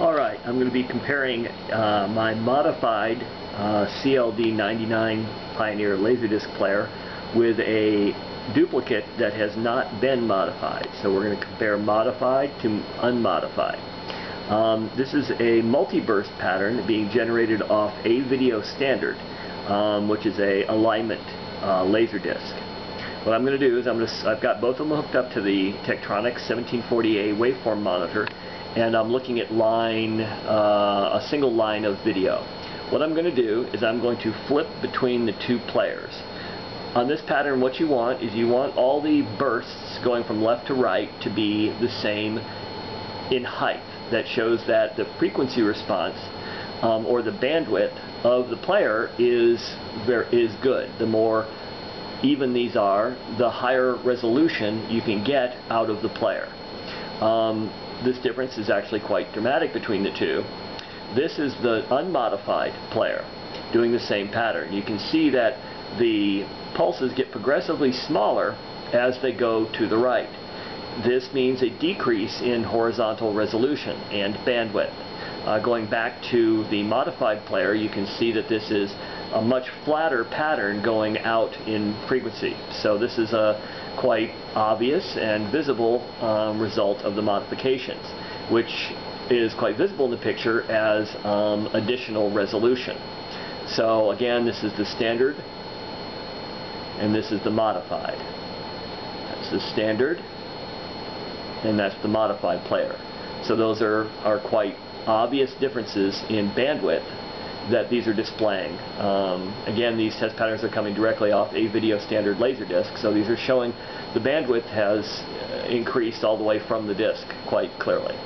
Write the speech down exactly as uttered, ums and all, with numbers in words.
Alright, I'm going to be comparing uh, my modified uh, C L D ninety-nine Pioneer laserdisc player with a duplicate that has not been modified. So we're going to compare modified to unmodified. Um, this is a multi-burst pattern being generated off A-Video Standard, um, which is a alignment uh, laserdisc. What I'm going to do is I'm going to, I've got both of them hooked up to the Tektronix seventeen forty A waveform monitor, and I'm looking at line, uh, a single line of video. What I'm going to do is I'm going to flip between the two players. On this pattern, what you want is you want all the bursts going from left to right to be the same in height. That shows that the frequency response um, or the bandwidth of the player is, is good. The more even these are, the higher resolution you can get out of the player. Um, this difference is actually quite dramatic between the two. This is the unmodified player doing the same pattern. You can see that the pulses get progressively smaller as they go to the right. This means a decrease in horizontal resolution and bandwidth. Uh, going back to the modified player, you can see that this is a much flatter pattern going out in frequency. So this is a quite obvious and visible um, result of the modifications, which is quite visible in the picture as um, additional resolution. So again, this is the standard, and this is the modified. That's the standard, and that's the modified player. So those are, are quite obvious differences in bandwidth that these are displaying. Um, again, these test patterns are coming directly off A-Video Standard LaserDisc, so these are showing the bandwidth has increased all the way from the disc quite clearly.